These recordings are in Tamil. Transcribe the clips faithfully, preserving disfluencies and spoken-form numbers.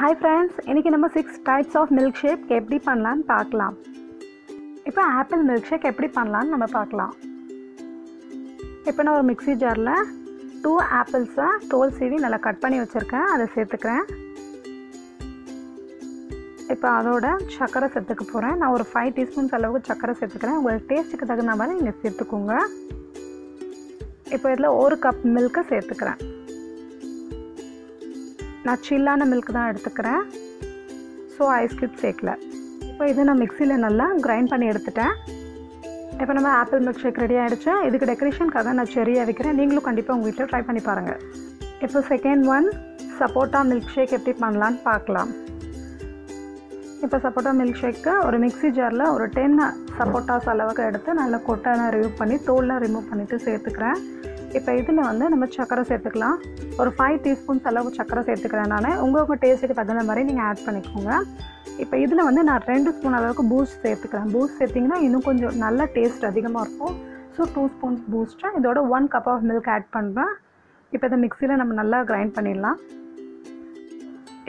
Hi friends, இன்னைக்கு நம்ம six types of milkshake எப்படி பண்ணலாம்னு பார்க்கலாம். இப்போ ஆப்பிள் milkshake எப்படி பண்ணலாம்னு நம்ம பார்க்கலாம். இப்போ நான் ஒரு மிக்ஸி ஜார்ல two apples ஆ தோல் சீவி நல்லா கட் பண்ணி வச்சிருக்கேன். அதை சேர்த்துக்கிறேன். இப்போ அதோட சக்கரை சேர்த்துக்க போறேன். நான் ஒரு five டீஸ்பூன்ஸ் அளவுக்கு சக்கரை சேர்த்துக்கிறேன். உங்க டேஸ்ட்டுக்கு தகுந்த மாதிரி நீங்க சேர்த்துக்கோங்க. இப்போ இதல ஒரு கப் milk சேர்த்துக்கிறேன். நான் சில்லான மில்க் தான் எடுத்துக்கிறேன். ஸோ ஐஸ் கியூப் சேர்க்கல. இப்போ இதை நான் மிக்சியில் நல்லா கிரைண்ட் பண்ணி எடுத்துட்டேன். இப்போ நம்ம ஆப்பிள் மில்க் ஷேக் ரெடி ஆகிடுச்சு. இதுக்கு டெக்கரேஷனுக்காக நான் செரியாக வைக்கிறேன். நீங்களும் கண்டிப்பாக உங்கள் வீட்டில் ட்ரை பண்ணி பாருங்கள். இப்போ செகண்ட் ஒன் சப்போட்டா மில்க் ஷேக் எப்படி பண்ணலான்னு பார்க்கலாம். இப்போ சப்போட்டா மில்க் ஷேக்கு ஒரு மிக்ஸி ஜாரில் ஒரு டென் சப்போட்டாஸ் அளவுக்கு எடுத்து நல்லா கொட்டான ரிமூவ் பண்ணி தோல்லாம் ரிமூவ் பண்ணிவிட்டு சேர்த்துக்கிறேன். இப்போ இதில் வந்து நம்ம சக்கரை சேர்த்துக்கலாம். ஒரு ஃபைவ் டீஸ்பூன்ஸ் அளவு சக்கரை சேர்த்துக்கிறேன் நான். உங்கள் உங்கள் டேஸ்ட்டுக்கு தகுந்த மாதிரி நீங்கள் ஆட் பண்ணிக்கோங்க. இப்போ இதில் வந்து நான் ரெண்டு ஸ்பூன் அளவுக்கு பூஸ்ட் சேர்த்துக்கிறேன். பூஸ்ட் சேர்த்திங்கன்னா இன்னும் கொஞ்சம் நல்ல டேஸ்ட் அதிகமாக இருக்கும். ஸோ டூ ஸ்பூன்ஸ் பூஸ்ட்டாக இதோட one cup of milk add பண்ணுறேன். இப்போ இதை மிக்சியில் நம்ம நல்லா கிரைண்ட் பண்ணிடலாம்.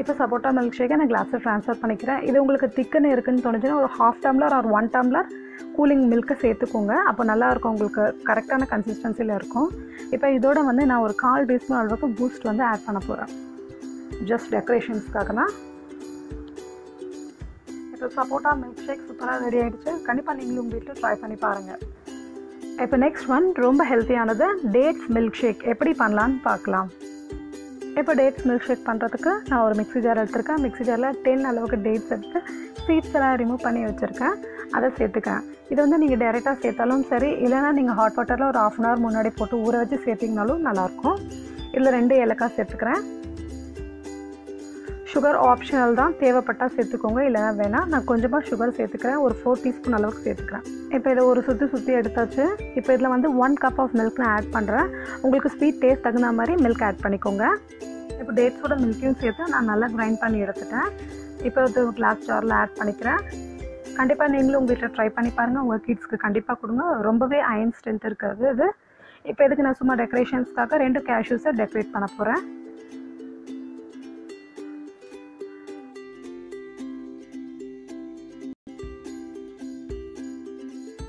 இப்போ சப்போட்டா மில்க் ஷேக்கை நான் கிளாஸில் ட்ரான்ஸ்ஃபர் பண்ணிக்கிறேன். இது உங்களுக்கு திக்குன்னு இருக்குதுன்னு தோணுச்சுன்னா ஒரு ஹாஃப் டம்ளர் ஒரு ஒன் டம்ளர் கூலிங் மில்க்கை சேர்த்துக்கோங்க. அப்போ நல்லாயிருக்கும், உங்களுக்கு கரெக்டான கன்சிஸ்டன்சியில் இருக்கும். இப்போ இதோட வந்து நான் ஒரு கால் டீஸ்பூன் அளவுக்கு பூஸ்ட் வந்து ஆட் பண்ண போகிறேன், ஜஸ்ட் டெக்கரேஷன்ஸ்க்காக தான். இப்போ சப்போட்டா மில்க் ஷேக் சூப்பராக ரெடி ஆகிடுச்சு. கண்டிப்பாக நீங்களும் உங்கள் வீட்டில் ட்ரை பண்ணி பாருங்கள். இப்போ நெக்ஸ்ட் ஒன் ரொம்ப ஹெல்த்தியானது டேட்ஸ் மில்க் ஷேக் எப்படி பண்ணலான்னு பார்க்கலாம். இப்போ டேட்ஸ் மில்க் ஷேக் பண்ணுறதுக்கு நான் ஒரு மிக்ஸி ஜார் எடுத்துருக்கேன். மிக்ஸி ஜாரில் டென் அளவுக்கு டேட்ஸ் எடுத்து சீட்ஸ் எல்லாம் ரிமூவ் பண்ணி வச்சுருக்கேன். அதை சேர்த்துக்கிறேன். இது வந்து நீங்கள் டைரெக்டாக சேர்த்தாலும் சரி, இல்லைனா நீங்கள் ஹாட் வாட்டரில் ஒரு ஹாஃப் அன் ஹவர் முன்னாடி போட்டு ஊற வச்சு சேர்த்திங்கனாலும் நல்லாயிருக்கும். இதில் ரெண்டு ஏலக்காய் சேர்த்துக்கிறேன். சுகர் ஆப்ஷனல் தான், தேவைப்பட்டால் சேர்த்துக்கோங்க, இல்லைனா வேணாம். நான் கொஞ்சமாக சுகர் சேர்த்துக்கிறேன், ஒரு ஃபோர் டீஸ்பூன் அளவுக்கு சேர்த்துக்கிறேன். இப்போ இதை ஒரு சுற்றி சுற்றி எடுத்தாச்சு. இப்போ இதில் வந்து ஒன் கப் ஆஃப் மில்க் நான் ஆட் பண்ணுறேன். உங்களுக்கு ஸ்வீட் டேஸ்ட் தகுந்த மாதிரி மில்க் ஆட் பண்ணிக்கோங்க. இப்போ டேட்ஸோட மில்க்கையும் சேர்த்து நான் நல்லா கிரைண்ட் பண்ணி எடுத்துட்டேன். இப்போ இது கிளாஸ் ஜாரில் ஆட் பண்ணிக்கிறேன். கண்டிப்பாக நீங்களும் உங்கள் வீட்டில் ட்ரை பண்ணி பாருங்கள். உங்கள் கிட்ஸ்க்கு கண்டிப்பாக கொடுங்க. ரொம்பவே அயன் ஸ்ட்ரென்த் இருக்கிறது இது. இப்போ இதுக்கு நான் சும்மா டெக்கரேஷன்ஸ்க்காக ரெண்டு கேஷ்யூஸை டெக்கரேட் பண்ண போகிறேன்.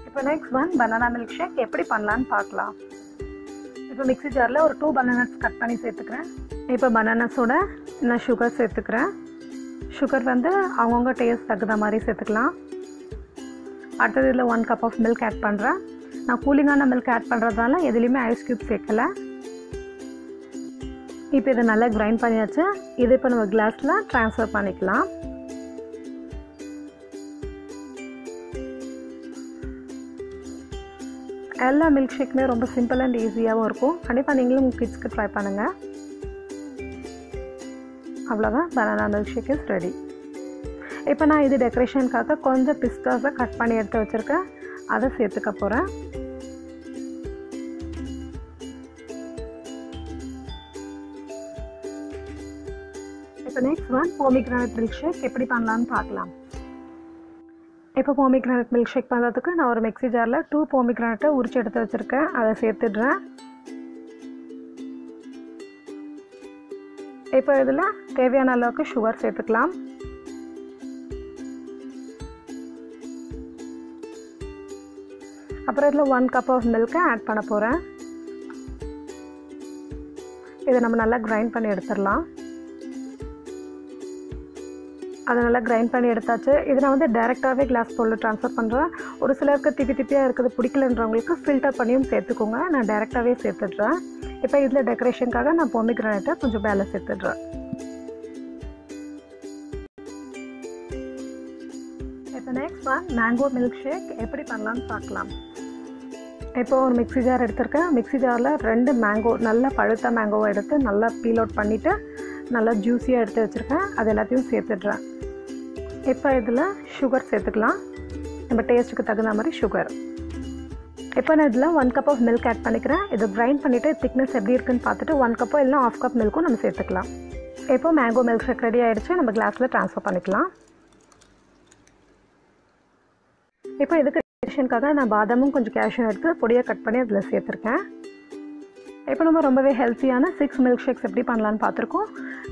இப்போ next one banana milkshake எப்படி பண்ணலான்னு பார்க்கலாம். இப்போ மிக்ஸி ஜாரில் ஒரு டூ பனானாஸ் கட் பண்ணி சேர்த்துக்கிறேன். இப்போ பனானாஸோட நான் சுகர் சேர்த்துக்கிறேன். சுகர் வந்து அவங்கவுங்க டேஸ்ட் தகுந்த மாதிரி சேர்த்துக்கலாம். அடுத்தது இதில் one cup of milk add பண்ணுறேன். நான் கூலிங்கான மில்க் ஆட் பண்ணுறதுனால எதுலேயுமே ஐஸ் க்யூப் சேர்க்கலை. இப்போ இதை நல்லா கிரைண்ட் பண்ணியாச்சு. இது இப்போ நம்ம கிளாஸில் ட்ரான்ஸ்ஃபர் பண்ணிக்கலாம். எல்லா மில்க் ஷேக்குமே ரொம்ப சிம்பிள் அண்ட் ஈஸியாகவும் இருக்கும். கண்டிப்பாக நீங்களும் உங்கள் கிட்ஸ்க்கு ட்ரை பண்ணுங்கள். அவ்வளோதான், banana milkshake is ready. இப்போ நான் இது டெக்கரேஷனுக்காக கொஞ்சம் பிஸ்தாஸை கட் பண்ணி எடுத்து வச்சுருக்கேன். அதை சேர்த்துக்க போகிறேன். இப்போ next one pomegranate milkshake எப்படி பண்ணலான்னு பார்க்கலாம். இப்போ போமிகிரானட் மில்க் ஷேக் பண்ணுறதுக்கு நான் ஒரு மிக்ஸி ஜாரில் டூ போமிகிரானட்டை உரிச்சு எடுத்து வச்சுருக்கேன். அதை சேர்த்துடுறேன். இப்போ இதில் தேவையான அளவுக்கு சுகர் சேர்த்துக்கலாம். அப்புறம் இதில் ஒன் கப் ஆஃப் மில்க்கை ஆட் பண்ண போகிறேன். இதை நம்ம நல்லா கிரைண்ட் பண்ணி எடுத்துடலாம். அதை நல்லா கிரைண்ட் பண்ணி எடுத்தாச்சு. இதை நான் வந்து டைரெக்டாகவே கிளாஸ் பவுலில் ட்ரான்ஸ்ஃபர் பண்ணுறேன். ஒரு சிலருக்கு திப்பி திப்பியாக இருக்குது பிடிக்கலன்றவங்களுக்கு ஃபில்டர் பண்ணியும் சேர்த்துக்கோங்க. நான் டைரெக்டாகவே சேர்த்துட்றேன். இப்போ இதில் டெக்கரேஷனுக்காக நான் போமிகிரானட்டை கொஞ்சம் மேலே சேர்த்துட்றேன். இப்போ next one mango milkshake எப்படி பண்ணலான்னு பார்க்கலாம். இப்போ ஒரு மிக்ஸி ஜார் எடுத்திருக்கேன். மிக்ஸி ஜாரில் ரெண்டு மேங்கோ, நல்லா பழுத்த மேங்கோவை எடுத்து நல்லா பீல் அவுட் பண்ணிவிட்டு நல்லா ஜூஸியாக எடுத்து வச்சுருக்கேன். அது எல்லாத்தையும் சேர்த்துட்றேன். இப்போ இதில் சுகர் சேர்த்துக்கலாம். நம்ம டேஸ்ட்டுக்கு தகுந்த மாதிரி சுகர். இப்போ நான் இதில் one cup of milk add பண்ணிக்கிறேன். இதை கிரைண்ட் பண்ணிவிட்டு திக்னஸ் எப்படி இருக்குதுன்னு பார்த்துட்டு ஒன் கப்போ இல்லைனா ஹாஃப் கப் மில்க்கும் நம்ம சேர்த்துக்கலாம். இப்போ மேங்கோ மில்க் ஷேக் ரெடி ஆகிடுச்சு. நம்ம கிளாஸில் ட்ரான்ஸ்ஃபர் பண்ணிக்கலாம். இப்போ இதுக்கு டெக்கரேஷனுக்காக நான் பாதாமும் கொஞ்சம் கேஷ்யூவும் எடுத்து பொடியாக கட் பண்ணி அதில் சேர்த்துருக்கேன். இப்போ நம்ம ரொம்பவே ஹெல்த்தியான சிக்ஸ் மில்க் ஷேக்ஸ் எப்படி பண்ணலான்னு பார்த்துருக்கோம்.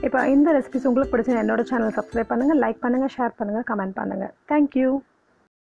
இப்போ இந்த ரெசிபிஸ் உங்களுக்கு பிடிச்ச என்னோட சேனல் சப்ஸ்கிரைப் பண்ணுங்கள், லைக் பண்ணுங்கள், ஷேர் பண்ணுங்கள், கமெண்ட் பண்ணுங்கள். தேங்க்யூ.